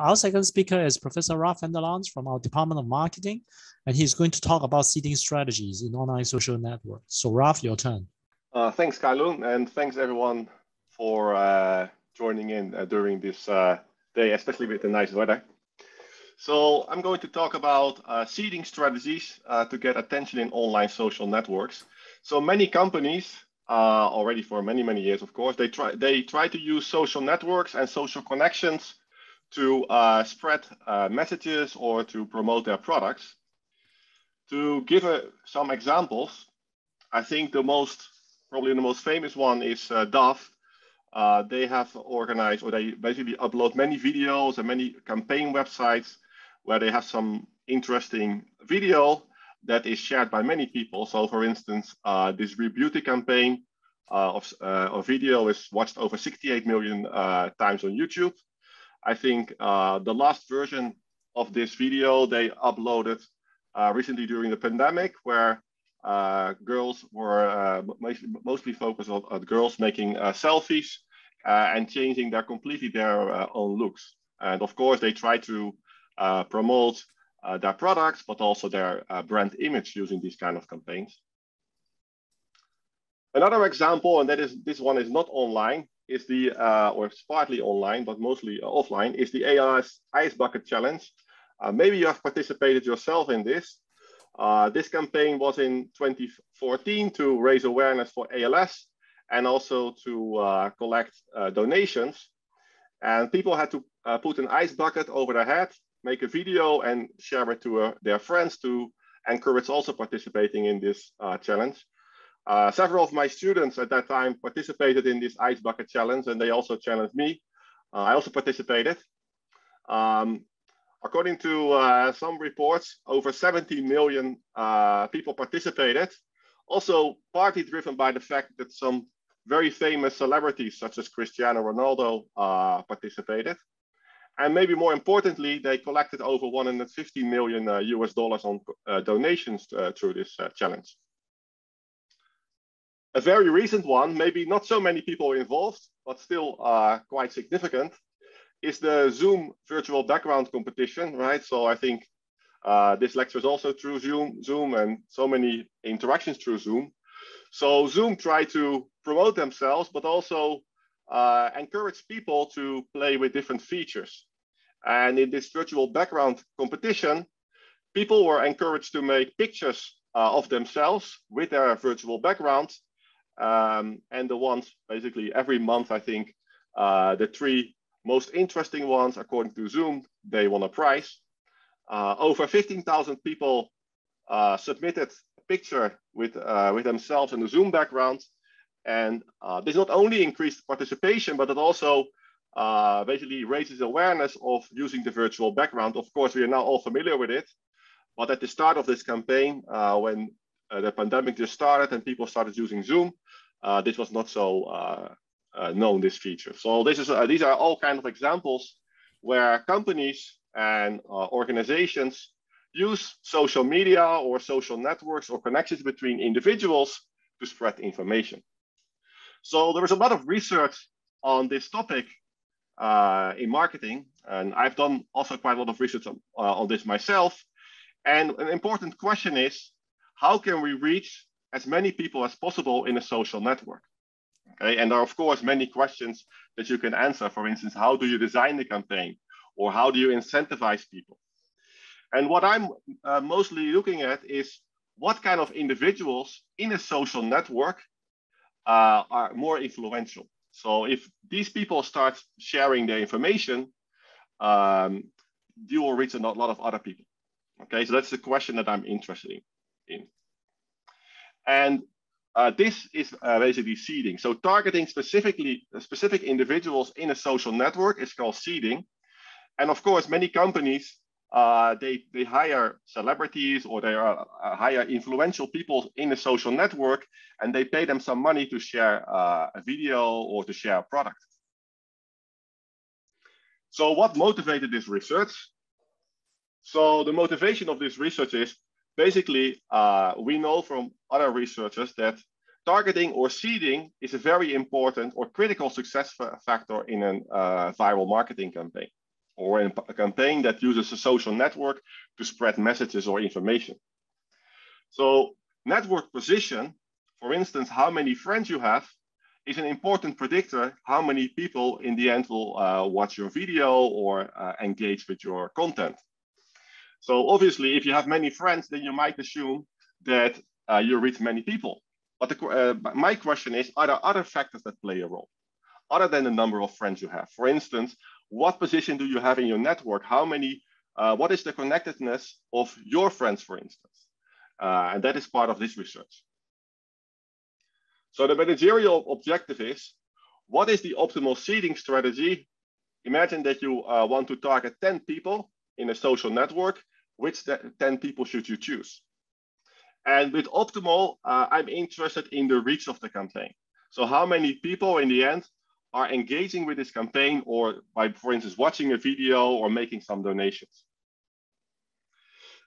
Our second speaker is Professor Ralf van der Lans from our Department of Marketing, and he's going to talk about seeding strategies in online social networks. So Ralf, your turn. Thanks, Kailun, and thanks everyone for joining in during this day, especially with the nice weather. So I'm going to talk about seeding strategies to get attention in online social networks. So many companies already for many, many years, of course, they try to use social networks and social connections to spread messages or to promote their products. To give some examples, I think probably the most famous one is Dove. They have organized, or they basically upload many videos and many campaign websites where they have some interesting video that is shared by many people. So for instance, this Real Beauty campaign of video is watched over 68 million times on YouTube. I think the last version of this video they uploaded recently during the pandemic, where girls were mostly focused on girls making selfies and changing completely their own looks. And of course, they try to promote their products, but also their brand image using these kind of campaigns. Another example, and that is, this one is not online, is the, or it's partly online, but mostly offline, is the ALS Ice Bucket Challenge. Maybe you have participated yourself in this. This campaign was in 2014 to raise awareness for ALS and also to collect donations. And people had to put an ice bucket over their head, make a video and share it to their friends to encourage also participating in this challenge. Several of my students at that time participated in this ice bucket challenge, and they also challenged me. I also participated. According to some reports, over 70 million people participated, also partly driven by the fact that some very famous celebrities such as Cristiano Ronaldo participated. And maybe more importantly, they collected over $150 million US dollars on donations through this challenge. A very recent one, maybe not so many people involved, but still quite significant, is the Zoom virtual background competition, right? So I think this lecture is also through Zoom and so many interactions through Zoom. So Zoom tried to promote themselves, but also encourage people to play with different features. And in this virtual background competition, people were encouraged to make pictures of themselves with their virtual background. And the ones, basically every month, I think the three most interesting ones, according to Zoom, they won a prize. Over 15,000 people submitted a picture with themselves in the Zoom background. And this not only increased participation, but it also basically raises awareness of using the virtual background. Of course, we are now all familiar with it. But at the start of this campaign, when the pandemic just started and people started using Zoom, this was not so known, this feature. So this is these are all kind of examples where companies and organizations use social media or social networks or connections between individuals to spread information. So there is a lot of research on this topic in marketing, and I've done also quite a lot of research on this myself. And an important question is, how can we reach as many people as possible in a social network? Okay, and there are, of course, many questions that you can answer. For instance, how do you design the campaign? Or how do you incentivize people? And what I'm mostly looking at is what kind of individuals in a social network are more influential. So if these people start sharing their information, you will reach a lot of other people. Okay, so that's the question that I'm interested in. And this is basically seeding. So targeting specific individuals in a social network is called seeding. And of course, many companies, they hire celebrities or they hire influential people in a social network, and they pay them some money to share a video or to share a product. So what motivated this research? So the motivation of this research is, basically, we know from other researchers that targeting or seeding is a very important or critical success factor in a viral marketing campaign or in a campaign that uses a social network to spread messages or information. So network position, for instance, how many friends you have, is an important predictor how many people in the end will watch your video or engage with your content. So obviously, if you have many friends, then you might assume that you reach many people. But my question is, are there other factors that play a role other than the number of friends you have? For instance, what position do you have in your network? How many, what is the connectedness of your friends, for instance? And that is part of this research. So the managerial objective is, what is the optimal seeding strategy? Imagine that you want to target 10 people in a social network. Which 10 people should you choose? And with optimal, I'm interested in the reach of the campaign. So how many people in the end are engaging with this campaign or by, for instance, watching a video or making some donations?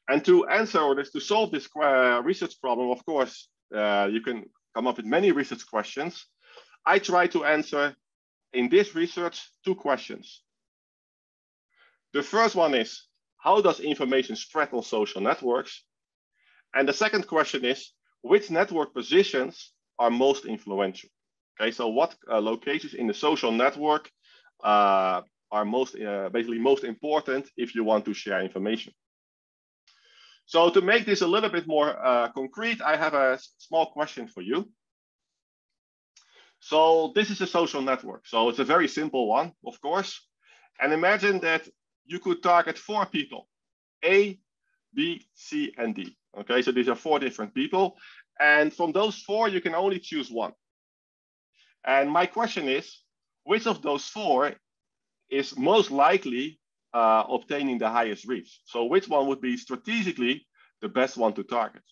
And to answer or to solve this research problem, of course, you can come up with many research questions. I try to answer in this research two questions. The first one is, how does information spread on social networks? And the second question is, which network positions are most influential? Okay, so what locations in the social network are most, basically most important if you want to share information? So to make this a little bit more concrete, I have a small question for you. So this is a social network. So it's a very simple one, of course. And imagine that you could target 4 people, A, B, C, and D. Okay, so these are 4 different people. And from those 4, you can only choose 1. And my question is, which of those 4 is most likely obtaining the highest reach? So which one would be strategically the best one to target?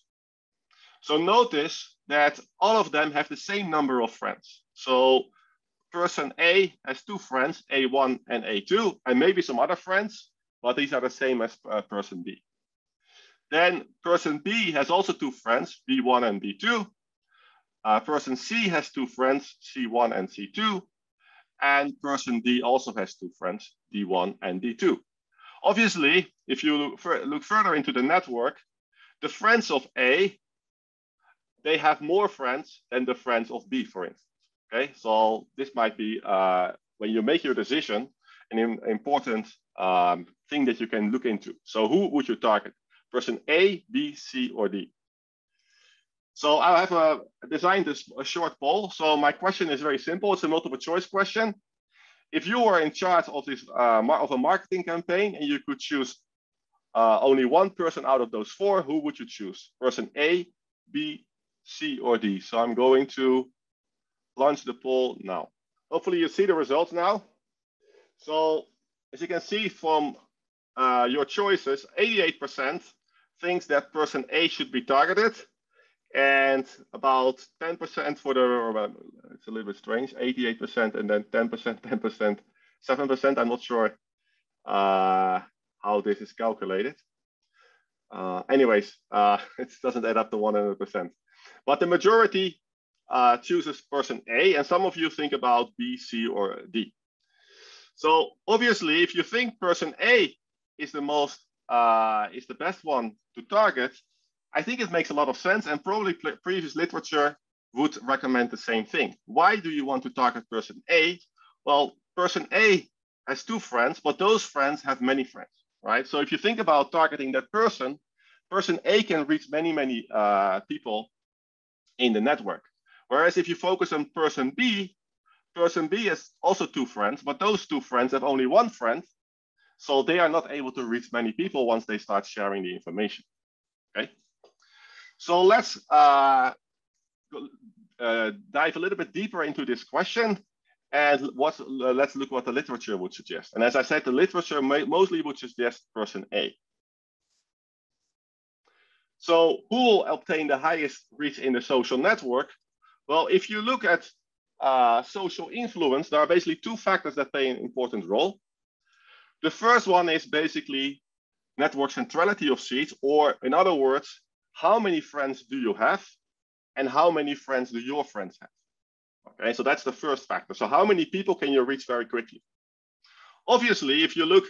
So notice that all of them have the same number of friends. So person A has 2 friends, A1 and A2, and maybe some other friends, but these are the same as person B. Then person B has also 2 friends, B1 and B2. Person C has 2 friends, C1 and C2. And person D also has 2 friends, D1 and D2. Obviously, if you look further into the network, the friends of A, they have more friends than the friends of B, for instance. Okay, so this might be, when you make your decision, an important thing that you can look into. So who would you target? Person A, B, C, or D? So I have designed a short poll. So my question is very simple. It's a multiple choice question. If you were in charge of this of a marketing campaign and you could choose only one person out of those 4, who would you choose? Person A, B, C, or D? So I'm going to launch the poll now. Hopefully you see the results now. So as you can see from your choices, 88% thinks that person A should be targeted. And about 10% for the, it's a little bit strange, 88% and then 10%, 7%. I'm not sure how this is calculated. Anyways, it doesn't add up to 100%. But the majority chooses person A, and some of you think about B, C, or D. So obviously, if you think person A is the most, is the best one to target, I think it makes a lot of sense, and probably previous literature would recommend the same thing. Why do you want to target person A? Well, person A has 2 friends, but those friends have many friends, right? So if you think about targeting that person, person A can reach many, many people in the network. Whereas if you focus on person B has also 2 friends, but those 2 friends have only 1 friend. So they are not able to reach many people once they start sharing the information, okay? So let's dive a little bit deeper into this question, and let's look what the literature would suggest. And as I said, the literature mostly would suggest person A. So who will obtain the highest reach in the social network? Well, if you look at social influence, there are basically 2 factors that play an important role. The first one is basically network centrality of seeds, or in other words, how many friends do you have, and how many friends do your friends have? Okay, so that's the first factor. So how many people can you reach very quickly? Obviously, if you look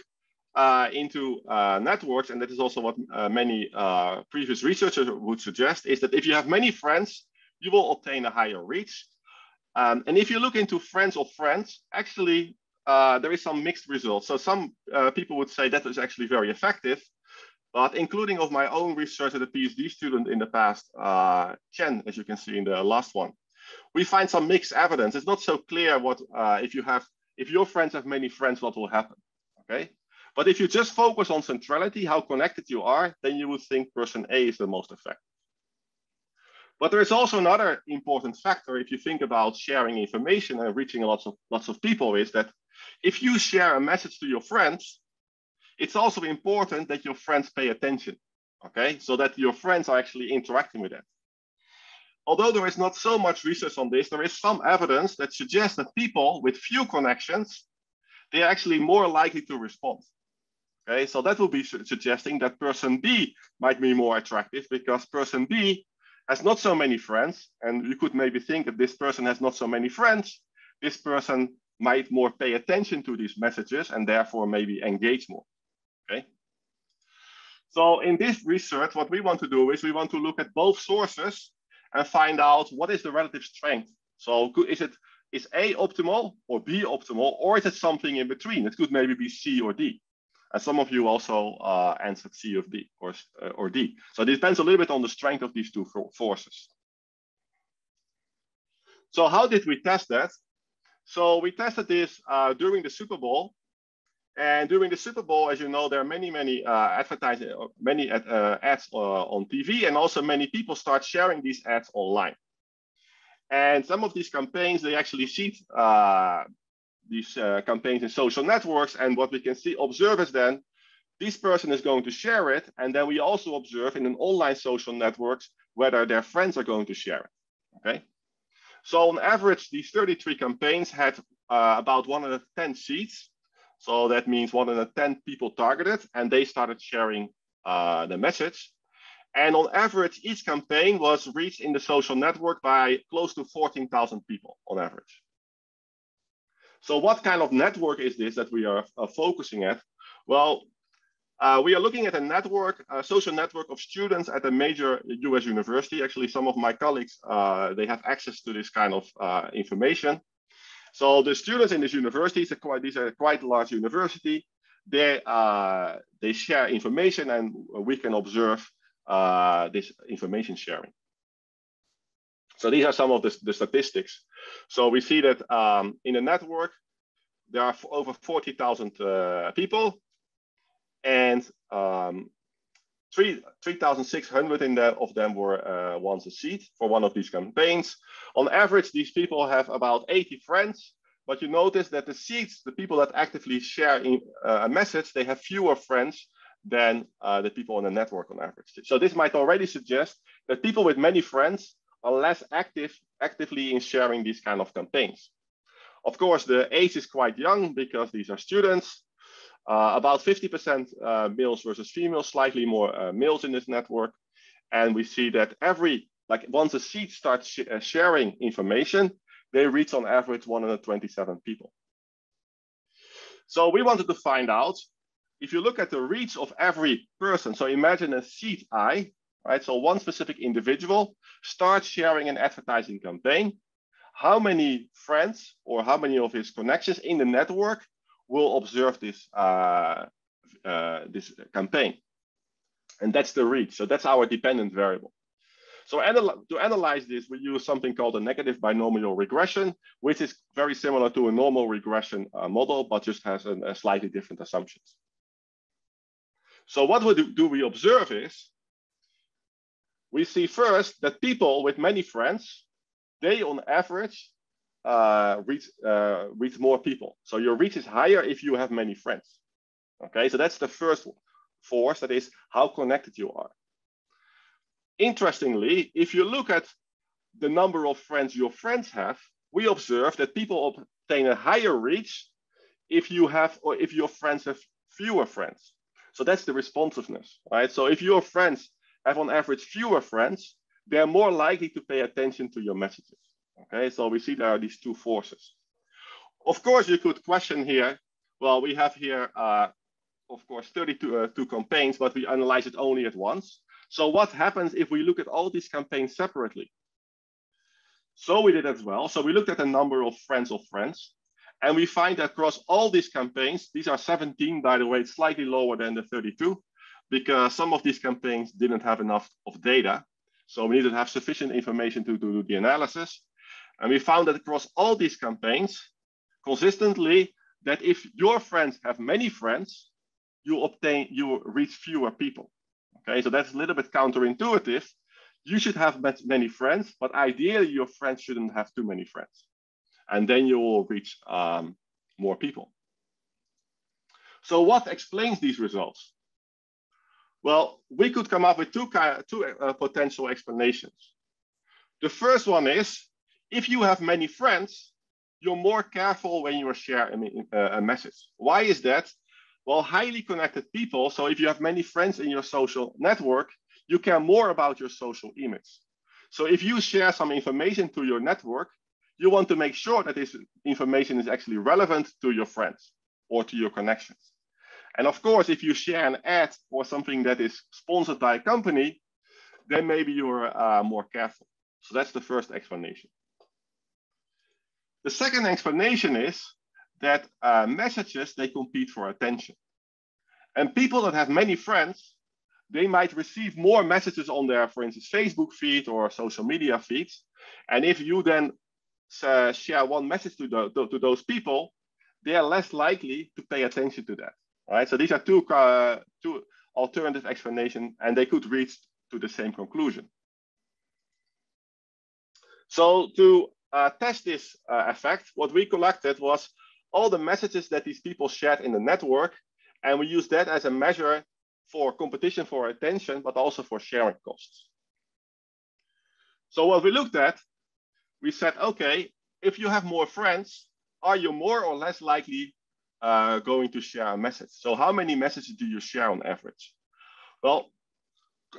into networks, and that is also what many previous researchers would suggest, is that if you have many friends, you will obtain a higher reach. And if you look into friends of friends, actually, there is some mixed results. So some people would say that is actually very effective, but including of my own research as a PhD student in the past, Chen, as you can see in the last one, we find some mixed evidence. It's not so clear what if your friends have many friends, what will happen, okay? But if you just focus on centrality, how connected you are, then you would think person A is the most effective. But there is also another important factor if you think about sharing information and reaching lots of people, is that if you share a message to your friends, it's also important that your friends pay attention, okay? So that your friends are actually interacting with that. Although there is not so much research on this, there is some evidence that suggests that people with few connections, they are actually more likely to respond. Okay, so that will be suggesting that person B might be more attractive because person B has not so many friends. And you could maybe think that this person has not so many friends. This person might more pay attention to these messages and therefore maybe engage more. Okay. So in this research, what we want to do is we want to look at both sources and find out what is the relative strength. So is A optimal or B optimal, or is it something in between? It could maybe be C or D. And some of you also answered C or D, or D. So it depends a little bit on the strength of these two forces. So how did we test that? So we tested this during the Super Bowl. And during the Super Bowl, as you know, there are many ads on TV, and also many people start sharing these ads online. And some of these campaigns, they actually seed these campaigns in social networks. And what we can observe is then this person is going to share it. And then we also observe in an online social networks whether their friends are going to share it. Okay. So on average, these 33 campaigns had about 110 seeds. So that means 110 people targeted, and they started sharing the message. And on average, each campaign was reached in the social network by close to 14,000 people on average. So what kind of network is this that we are focusing at? Well, we are looking at a network, a social network of students at a major US university. Actually, some of my colleagues, they have access to this kind of information. So the students in this university, these are quite large university. They share information, and we can observe this information sharing. So these are some of the statistics. So we see that in the network, there are over 40,000 people, and 3,600 of them were once a seed for one of these campaigns. On average, these people have about 80 friends, but you notice that the seeds, the people that actively share a message, they have fewer friends than the people on the network on average. So this might already suggest that people with many friends are less actively in sharing these kind of campaigns. Of course, the age is quite young because these are students. About 50% males versus females, slightly more males in this network. And we see that once a seed starts sharing information, they reach on average 127 people. So we wanted to find out, if you look at the reach of every person, so imagine a seed I, right? So one specific individual starts sharing an advertising campaign. How many friends or how many of his connections in the network will observe this, this campaign? And that's the reach. So that's our dependent variable. So to analyze this, we use something called a negative binomial regression, which is very similar to a normal regression model, but just has a slightly different assumptions. So what do we observe is, we see first that people with many friends, they on average reach more people. So your reach is higher if you have many friends. Okay, so that's the first force, that is how connected you are. Interestingly, if you look at the number of friends your friends have, we observe that people obtain a higher reach if your friends have fewer friends. So that's the responsiveness, right? So if your friends have on average fewer friends, they're more likely to pay attention to your messages. Okay, so we see there are these two forces. Of course, you could question here, well, we have here of course, 32 campaigns, but we analyze it only at once. So what happens if we look at all these campaigns separately? So we did as well. So we looked at the number of friends, and we find that across all these campaigns, these are 17, by the way, it's slightly lower than the 32, because some of these campaigns didn't have enough of data. So we needed to have sufficient information to do the analysis. And we found that across all these campaigns, consistently, that if your friends have many friends, you reach fewer people. Okay, so that's a little bit counterintuitive. You should have many friends, but ideally your friends shouldn't have too many friends. And then you will reach more people. So what explains these results? Well, we could come up with two potential explanations. The first one is, if you have many friends, you're more careful when you share a message. Why is that? Well, highly connected people, so if you have many friends in your social network, you care more about your social image. So if you share some information to your network, you want to make sure that this information is actually relevant to your friends or to your connections. And of course, if you share an ad or something that is sponsored by a company, then maybe you're more careful. So that's the first explanation. The second explanation is that messages, they compete for attention. And people that have many friends, they might receive more messages on their, for instance, Facebook feed or social media feeds. And if you then share one message to those people, they are less likely to pay attention to that. Right? So these are two alternative explanations, and they could reach to the same conclusion. So to test this effect, what we collected was all the messages that these people shared in the network, and we used that as a measure for competition for attention, but also for sharing costs. So what we looked at, we said, okay, if you have more friends, are you more or less likely going to share a message? So how many messages do you share on average? Well,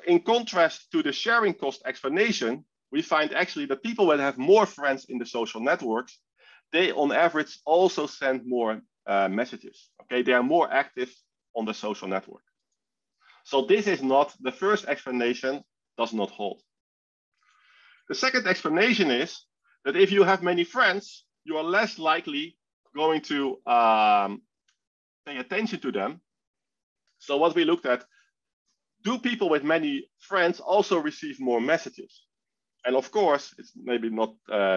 in contrast to the sharing cost explanation, we find actually that people that have more friends in the social networks, they on average also send more messages. Okay, they are more active on the social network. So this is not, the first explanation does not hold. The second explanation is that if you have many friends, you are less likely going to pay attention to them. So what we looked at, do people with many friends also receive more messages? And of course, it's maybe not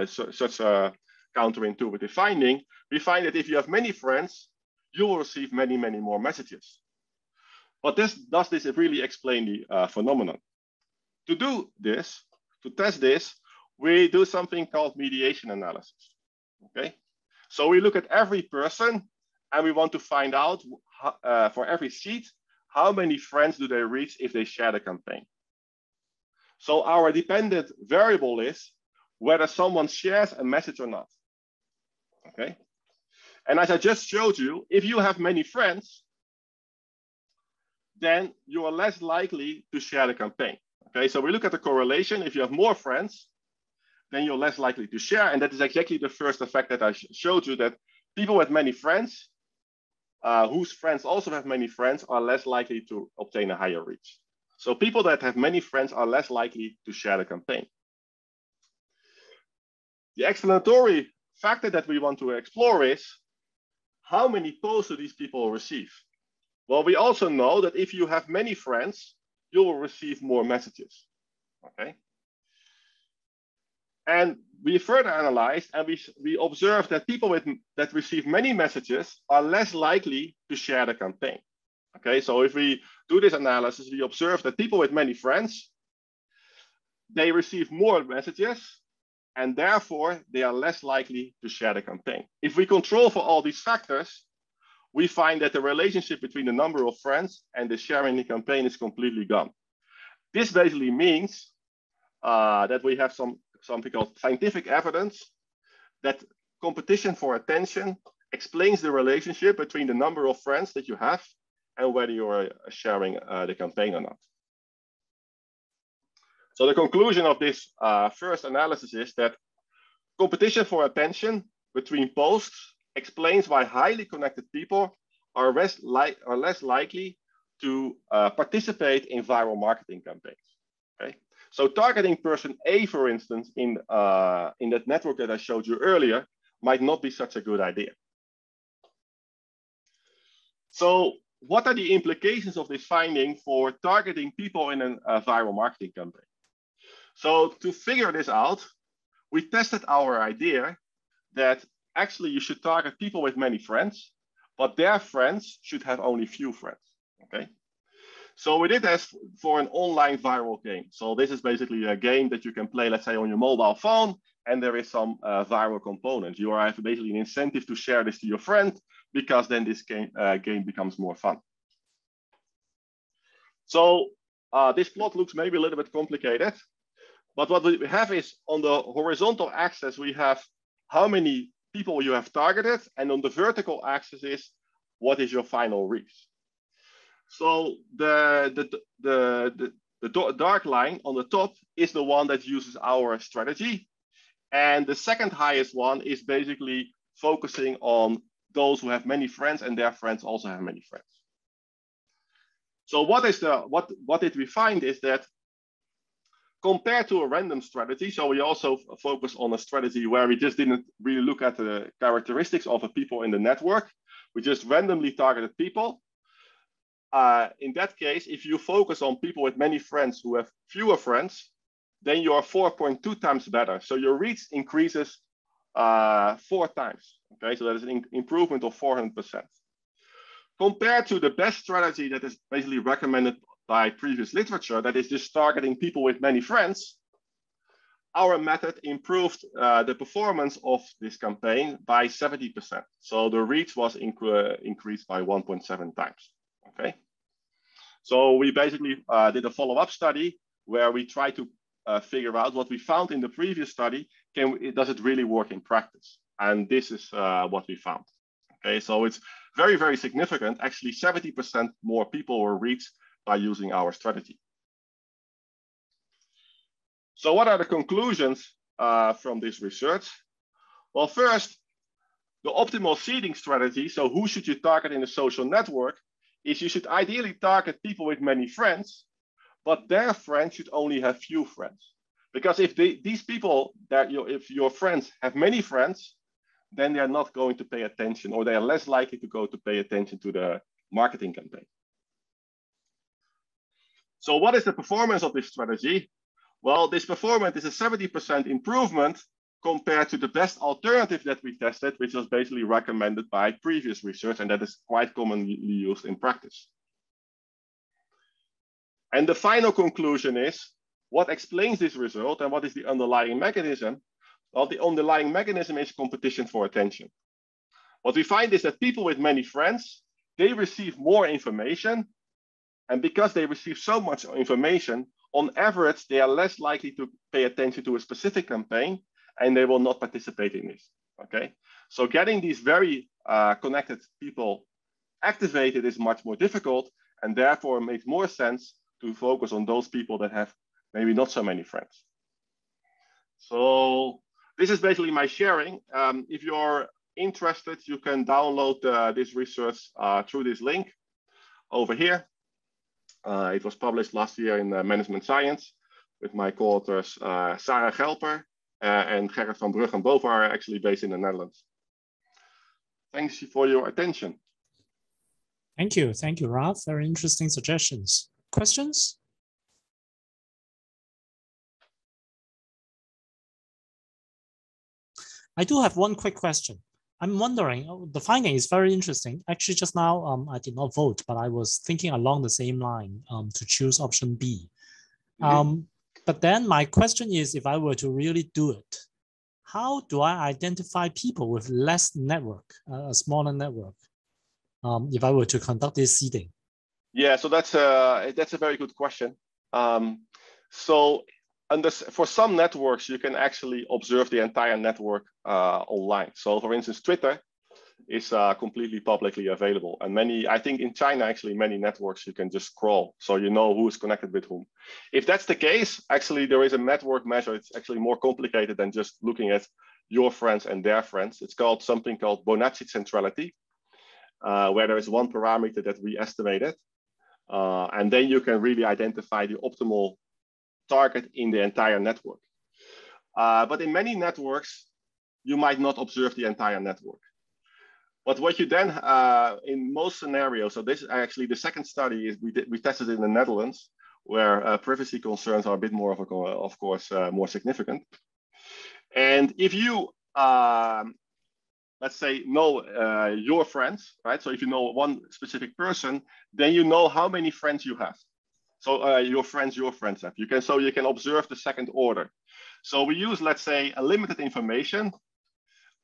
such a counterintuitive finding. We find that if you have many friends, you will receive many, many more messages. But does this really explain the phenomenon? To do this, to test this, we do something called mediation analysis, okay? So we look at every person and we want to find out for every seat, how many friends do they reach if they share the campaign? So our dependent variable is whether someone shares a message or not, okay? And as I just showed you, if you have many friends, then you are less likely to share the campaign. Okay, so we look at the correlation. If you have more friends, then you're less likely to share. And that is exactly the first effect that I showed you, that people with many friends, whose friends also have many friends, are less likely to obtain a higher reach. So people that have many friends are less likely to share the campaign. The explanatory factor that we want to explore is, how many posts do these people receive? Well, we also know that if you have many friends, you will receive more messages, okay? And we further analyzed and we observed that people that receive many messages are less likely to share the campaign, okay? So if we do this analysis, we observe that people with many friends, they receive more messages and therefore they are less likely to share the campaign. If we control for all these factors, we find that the relationship between the number of friends and the sharing the campaign is completely gone. This basically means that we have something called scientific evidence that competition for attention explains the relationship between the number of friends that you have and whether you are sharing the campaign or not. So the conclusion of this first analysis is that competition for attention between posts explains why highly connected people are less likely to participate in viral marketing campaigns. Okay, so targeting person A, for instance, in that network that I showed you earlier, might not be such a good idea. So what are the implications of this finding for targeting people in a viral marketing campaign? So to figure this out, we tested our idea that actually you should target people with many friends, but their friends should have only few friends. Okay, so we did this for an online viral game. So this is basically a game that you can play, let's say, on your mobile phone, and there is some viral component. You have basically an incentive to share this to your friend, because then this game becomes more fun. So this plot looks maybe a little bit complicated, but what we have is on the horizontal axis, we have how many people you have targeted, and on the vertical axis is what is your final reach. So the dark line on the top is the one that uses our strategy. And the second highest one is basically focusing on those who have many friends and their friends also have many friends. So what did we find is that compared to a random strategy, so we also focus on a strategy where we just didn't really look at the characteristics of the people in the network. We just randomly targeted people. In that case, if you focus on people with many friends who have fewer friends, then you are 4.2 times better. So your reach increases 4 times. Okay, so that is an improvement of 400%. Compared to the best strategy that is basically recommended by previous literature, that is just targeting people with many friends, our method improved the performance of this campaign by 70%. So the reach was increased by 1.7 times. Okay, so we basically did a follow-up study where we try to figure out what we found in the previous study. Does it really work in practice? And this is what we found. Okay, so it's very, very significant. Actually, 70% more people were reached by using our strategy. So what are the conclusions from this research? Well, first, the optimal seeding strategy. So who should you target in a social network? Is you should ideally target people with many friends, but their friends should only have few friends. Because if these people, if your friends have many friends, then they are not going to pay attention, or they are less likely to go to pay attention to the marketing campaign. So what is the performance of this strategy? Well, this performance is a 70% improvement compared to the best alternative that we tested, which was basically recommended by previous research, and that is quite commonly used in practice. And the final conclusion is, what explains this result and what is the underlying mechanism? Well, the underlying mechanism is competition for attention. What we find is that people with many friends, they receive more information, and because they receive so much information, on average, they are less likely to pay attention to a specific campaign, and they will not participate in this, okay? So getting these very connected people activated is much more difficult, and therefore it makes more sense to focus on those people that have maybe not so many friends. So this is basically my sharing. If you're interested, you can download this research through this link over here. It was published last year in Management Science with my co-authors Sarah Gelper, and Gerrit van Bruggen. Both are actually based in the Netherlands. Thanks for your attention. Thank you, Ralf. Very interesting suggestions. Questions? I do have one quick question. I'm wondering, the finding is very interesting. Actually, just now, I did not vote, but I was thinking along the same line to choose option B. But then my question is, if I were to really do it, how do I identify people with less network, a smaller network, if I were to conduct this seeding? Yeah, so that's a very good question. So for some networks, you can actually observe the entire network online. So for instance, Twitter is completely publicly available. And I think in China, actually, many networks you can just scroll, so you know who is connected with whom. If that's the case, actually, there is a network measure. It's actually more complicated than just looking at your friends and their friends. It's called something called Bonacich centrality. where there is one parameter that we estimated. And then you can really identify the optimal target in the entire network. But in many networks, you might not observe the entire network. But what you then, in most scenarios, so this actually the second study is we tested in the Netherlands, where privacy concerns are a bit more, of course, more significant. And if you, let's say, know your friends, right? So if you know one specific person, then you know how many friends you have. So your friends have. So you can observe the second order. So we use, let's say, a limited information,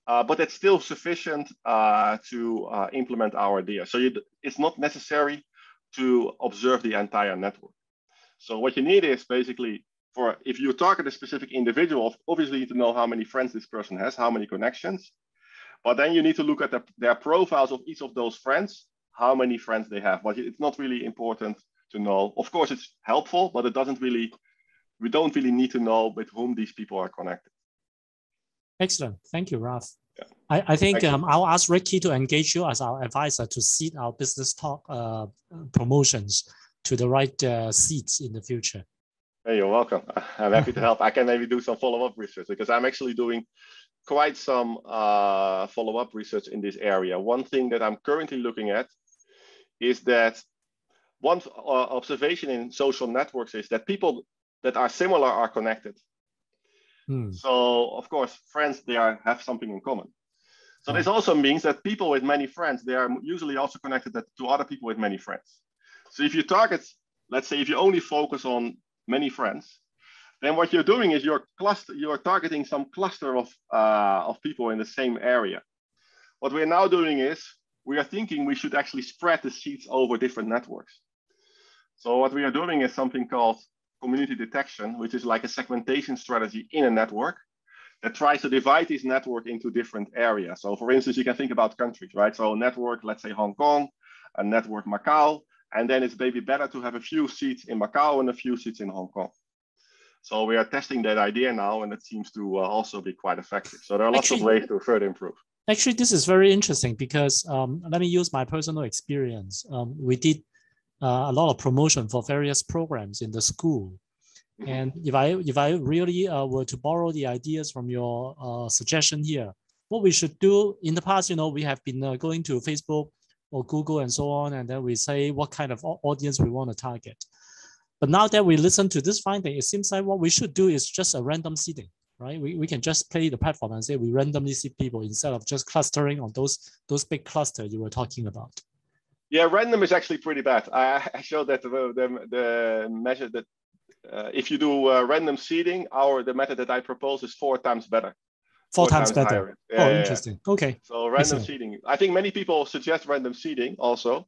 but it's still sufficient to implement our idea. So it's not necessary to observe the entire network. So what you need is basically for, if you target a specific individual, obviously you need to know how many friends this person has, how many connections, but then you need to look at their profiles of each of those friends, how many friends they have. But it's not really important to know. Of course, it's helpful, but it doesn't really, we don't really need to know with whom these people are connected. Excellent. Thank you, Ralf. Yeah. I think I'll ask Ricky to engage you as our advisor to seed our business talk promotions to the right seats in the future. Hey, you're welcome. I'm happy to help. I can maybe do some follow-up research because I'm actually doing quite some follow-up research in this area. One thing that I'm currently looking at is that one observation in social networks is that people that are similar are connected. Hmm. So, of course, friends, they have something in common. So this also means that people with many friends, they are usually also connected to other people with many friends. So if you target, let's say, if you only focus on many friends, then what you're doing is you're targeting some cluster of people in the same area. What we're now doing is we are thinking we should actually spread the seeds over different networks. So what we are doing is something called community detection, which is like a segmentation strategy in a network that tries to divide this network into different areas. So for instance, you can think about countries, right? So a network, let's say Hong Kong, a network Macau, and then it's maybe better to have a few seats in Macau and a few seats in Hong Kong. So we are testing that idea now, and it seems to also be quite effective. So there are lots of ways to further improve. Actually, this is very interesting because let me use my personal experience. We did a lot of promotion for various programs in the school. Mm-hmm. And if I really were to borrow the ideas from your suggestion here, what we should do in the past, you know, we have been going to Facebook or Google and so on, and then we say what kind of audience we want to target. But now that we listen to this finding, it seems like what we should do is just a random seeding, right? We can just play the platform and say we randomly seed people instead of just clustering on those big clusters you were talking about. Yeah, random is actually pretty bad. I showed that the measure that if you do random seeding, the method that I propose is 4 times better. Four times better. Yeah, interesting. Yeah. Okay. So random seeding. I think many people suggest random seeding also.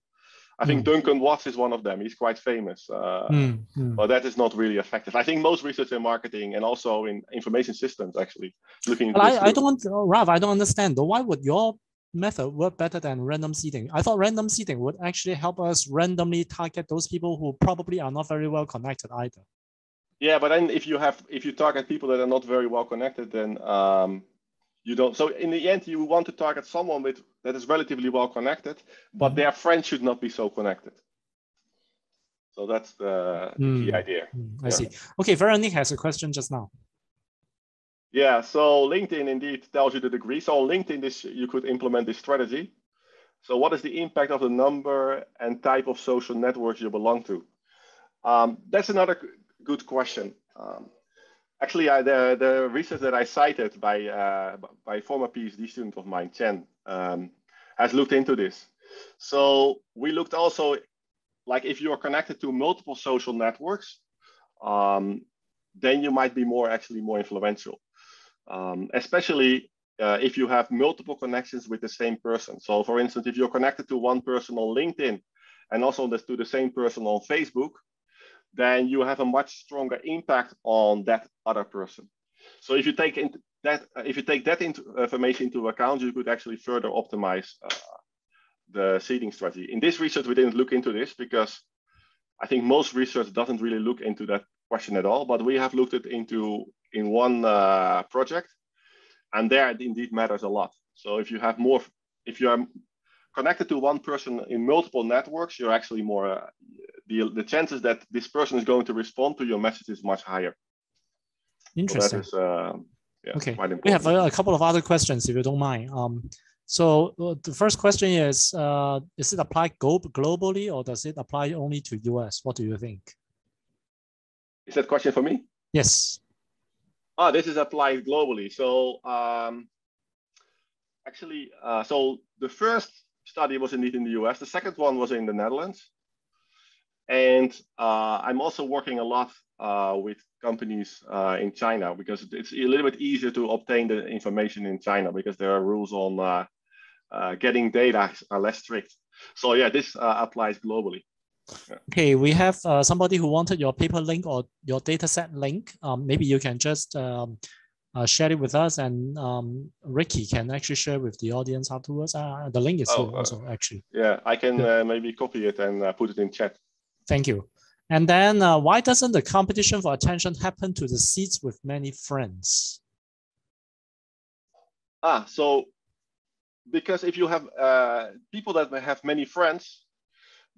I think Duncan Watts is one of them. He's quite famous, but that is not really effective. I think most research in marketing and also in information systems actually looking. But Ralf, I don't understand. Why would your method work better than random seeding? I thought random seeding would actually help us randomly target those people who probably are not very well connected either. Yeah, but then if you target people that are not very well connected, then you don't. So in the end, you want to target someone that is relatively well connected, but their friends should not be so connected. So that's the idea. I see. Okay, Veronique has a question just now. Yeah, so LinkedIn indeed tells you the degree. So on LinkedIn, you could implement this strategy. So what is the impact of the number and type of social networks you belong to? That's another good question. Actually, the research that I cited by former PhD student of mine, Chen, has looked into this. So we looked also, like if you're connected to multiple social networks, then you might be more influential, especially if you have multiple connections with the same person. So for instance, if you're connected to one person on LinkedIn and also to the same person on Facebook, then you have a much stronger impact on that other person. So if you take information into account, you could actually further optimize the seeding strategy. In this research, we didn't look into this because I think most research doesn't really look into that question at all, but we have looked it into in one project, and there it indeed matters a lot. So if you have more, if you are connected to one person in multiple networks, you're actually more, the chances that this person is going to respond to your message is much higher. Interesting. So that is, yeah, okay. We have a couple of other questions, if you don't mind. So the first question is it applied globally or does it apply only to US? What do you think? Is that question for me? Yes. Oh, this is applied globally. So actually, so the first study was indeed in the US. The second one was in the Netherlands. And I'm also working a lot with companies in China because it's a little bit easier to obtain the information in China because there are rules on getting data are less strict. So yeah, this applies globally. Yeah. Okay, we have somebody who wanted your paper link or your dataset link. Maybe you can just share it with us, and Ricky can actually share with the audience afterwards. The link is here also, actually. Yeah, I can maybe copy it and put it in chat. Thank you. And then why doesn't the competition for attention happen to the seats with many friends? So because if you have people that have many friends,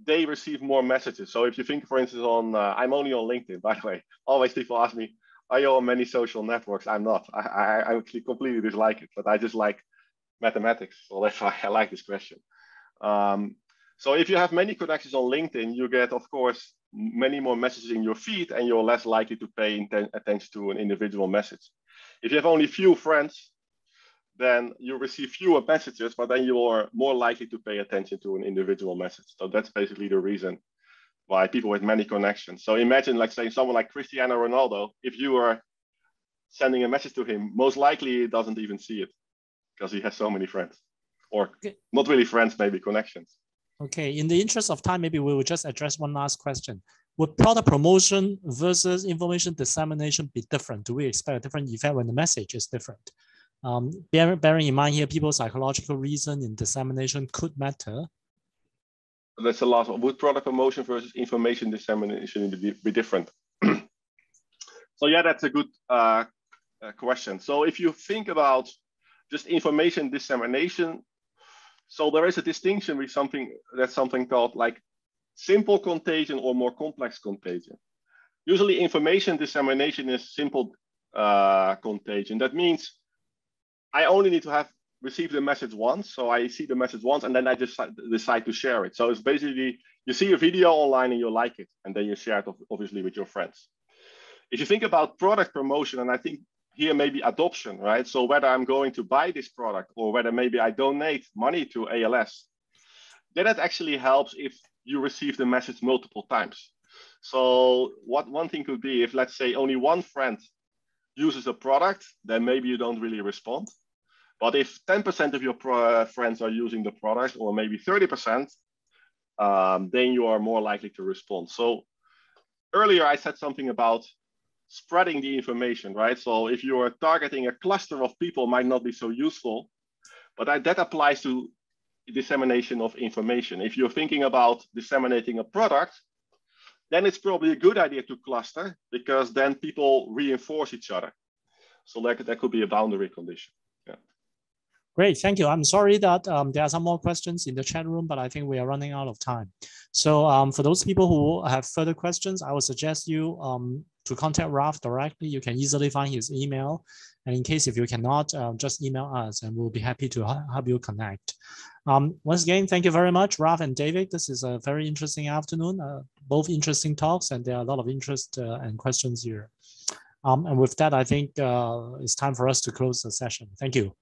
they receive more messages. So if you think, for instance, on, I'm only on LinkedIn, by the way, always people ask me, are you on many social networks? I'm not. I actually completely dislike it, but I just like mathematics. So that's why I like this question. So if you have many connections on LinkedIn, you get, of course, many more messages in your feed and you're less likely to pay attention to an individual message. If you have only few friends, then you receive fewer messages, but then you are more likely to pay attention to an individual message. So that's basically the reason why people with many connections. So imagine, like, say, someone like Cristiano Ronaldo, if you are sending a message to him, most likely he doesn't even see it because he has so many friends, or not really friends, maybe connections. Okay, in the interest of time, maybe we will just address one last question. Would product promotion versus information dissemination be different? Do we expect a different effect when the message is different? Bearing in mind here, people's psychological reason in dissemination could matter. That's the last one. Would product promotion versus information dissemination be different? So yeah, that's a good question. So if you think about just information dissemination, so there is a distinction with something called like simple contagion or more complex contagion. Usually information dissemination is simple contagion. That means I only need to have received the message once. So I see the message once and then I just decide to share it. So it's basically, you see a video online and you like it and then you share it obviously with your friends. If you think about product promotion, and I think here maybe adoption, right? So whether I'm going to buy this product or whether maybe I donate money to ALS, then that actually helps if you receive the message multiple times. So what one thing could be if, let's say, only one friend uses a product, then maybe you don't really respond. But if 10% of your friends are using the product, or maybe 30%, then you are more likely to respond. So earlier I said something about spreading the information, right? So if you are targeting a cluster of people, might not be so useful, but that applies to dissemination of information. If you're thinking about disseminating a product, then it's probably a good idea to cluster because then people reinforce each other. So that could be a boundary condition. Yeah. Great, thank you. I'm sorry that there are some more questions in the chat room, but I think we are running out of time. So for those people who have further questions, I would suggest you to contact Ralf directly. You can easily find his email. And in case if you cannot, just email us and we'll be happy to help you connect. Once again, thank you very much, Ralf and David. This is a very interesting afternoon, both interesting talks, and there are a lot of interest and questions here. And with that, I think it's time for us to close the session. Thank you.